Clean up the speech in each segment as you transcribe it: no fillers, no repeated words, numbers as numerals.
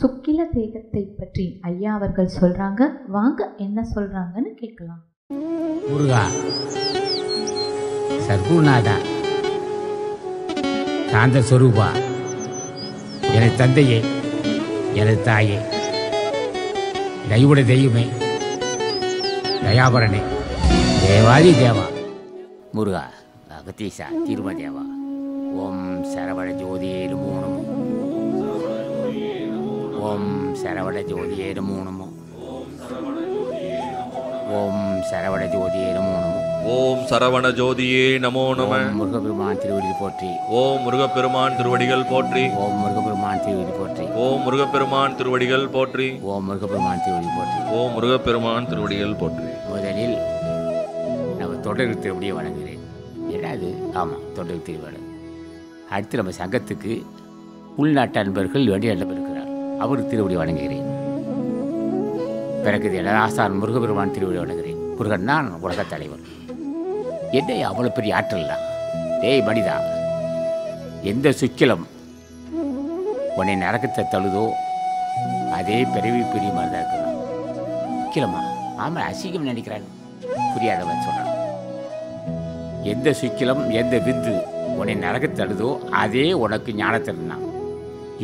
சுக்கில தேகத்தை பற்றி ஐயா அவர்கள் சொல்றாங்க. வாங்க என்ன சொல்றாங்கன்னு கேட்கலாம். முருகா சர்க்குநாதா சாந்த சொரூபா எனது தந்தையே, எனது தாயே, தெய்வட தெய்வமே, தயாபரனே, தேவாதி தேவா, முருகா அகத்தீசா திருமதேவா, ஓம் சரவண ஜோதியே நமோ நமோ, ஓம் சரவண ஜோதியே நமோ நமோ, ஓம் சரவண ஜோதியே நமோ நமோ, ஓம் சரவண ஜோதியே நமோ நம. முருகப்பெருமான் திருவடிகள் போற்றி. ஓம் முருகப்பெருமான் திருவடிகள் போற்றி. ஓம் முருகப்பெருமான் திருவடி போற்றி. ஓம் முருகப்பெருமான் திருவடிகள் போற்றி. ஓம் முருகப்பெருமான் திருவடி போற்றி. ஓம் முருகப்பெருமான் திருவடிகள் போற்றி. முதலில் நம்ம தொடருக்கு திருவடியை வணங்குகிறேன். ஏதாவது ஆமாம், தொடருக்கு திருவடி. அடுத்து நம்ம சங்கத்துக்கு உள்நாட்டு அன்பர்கள் வெளிநாட்டு அவருக்கு திருவடி வணங்குகிறேன். பிறகு எனது ஆசான் முருகப்பெருமான் திருவடி வணங்குகிறேன். முருகன் தான் உலக தலைவர். என்னை அவ்வளோ பெரிய ஆற்றல் தான். டேய் மனிதா, எந்த சுக்கிலம் உன்னை நரக்கத்தை தழுதோ அதே பிறவி பெரிய மாதிரி தான் இருக்கலாம். சுக்கிலமா? ஆமாம், அசிங்கம் நினைக்கிறான், புரியாதவன் சொன்னான். எந்த சுக்கிலம் எந்த விந்து உன்னை நரக்கத்தை தழுதோ அதே உனக்கு ஞானத்திருந்தான்.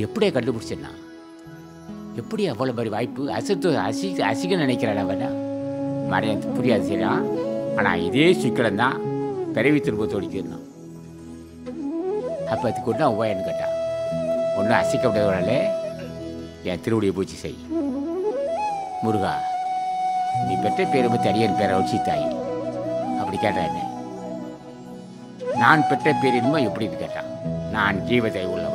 எப்படியே கண்டுபிடிச்சேன்னா, எப்படி அவ்வளோ மாதிரி வாய்ப்பு? அசிங்கம் நினைக்கிறான் அவனா மறைய, புரியாது செய்யலாம். ஆனால் இதே சுக்கிலம் தான் பிறவி திருப்பத்தோடிக்கணும். அப்போ அதுக்கு ஒன்றும் ஒவ்வாயின்னு கேட்டான். ஒன்றும் அசிக்க முடியாதவனால என் திருவடியை பூச்சி செய். முருகா நீ பெற்ற பேர் பற்றி அடியன் பேரை வச்சு தாய் அப்படி கேட்டான். என்ன நான் பெற்ற பேர் என்னமோ எப்படின்னு கேட்டான். நான் ஜீவத்தை உள்ளவன்.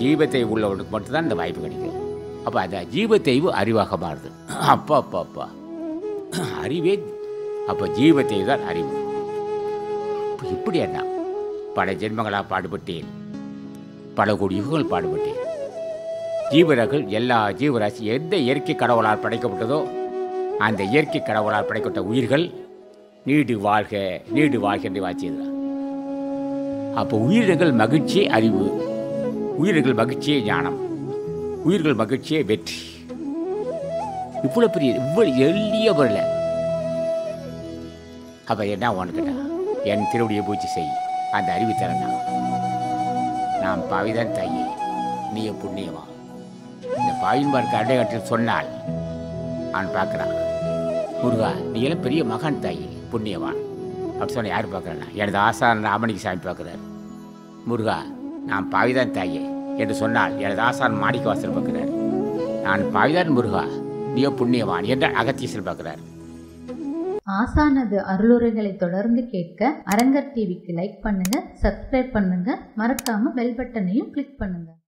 ஜீவத்தை உள்ளவனுக்கு மட்டும்தான் இந்த வாய்ப்பு கிடைக்கும். அப்போ அந்த ஜீவத்தைவு அறிவாக மாறுது. அப்பா அப்பா அப்பா அறிவே, அப்போ ஜீவத்தை தான் அறிவு. இப்படி என்ன பல ஜென்மங்களாக பாடுபட்டேன், பல கோடி யுகங்கள் பாடுபட்டேன். ஜீவராக்கள் எல்லா ஜீவராசி எந்த இயற்கை கடவுளால் படைக்கப்பட்டதோ அந்த இயற்கை கடவுளால் படைக்கப்பட்ட உயிர்கள் நீடு வாழ்க நீடு வாழ்க என்று வாசியதுதான். அப்போ உயிர்கள் மகிழ்ச்சியே அறிவு, உயிர்கள் மகிழ்ச்சியே ஞானம், உயிர்கள் மகிழ்ச்சியே வெற்றி. இவ்வளோ பெரிய இவ்வளோ எளிய வரல. அப்போ என்ன ஒன்று கேட்டான், என் திருவடியை பூச்சி செய், அந்த அறிவு தரேன். நான் பாவிதான் தாயே, நீ புண்ணியமா. இந்த பாவின்பார் கரடை கட்டில் சொன்னால் அவன் பார்க்குறான். முருகா நீ எல்லாம் பெரிய மகான் தாயே, புண்ணியவான் அப்படி சொன்ன யார் பார்க்குறேன்னா எனது ஆசான் ராமணிக்கு சாமி பார்க்குறாரு. முருகா நான் பாவிதான் தாயே என்று சொன்னால் எனது ஆசான் மாணிக்க வாசல் பார்க்குறாரு. நான் பாவிதான் முருகா நீ புண்ணியவான் என்ற அகத்தீசன் பார்க்கிறார். ஆசானது அருளுரைகளை தொடர்ந்து கேட்க அரங்கர் டிவிக்கு லைக் பண்ணுங்க, சப்ஸ்கிரைப் பண்ணுங்க, மறக்காம பெல் பட்டனையும் கிளிக் பண்ணுங்க.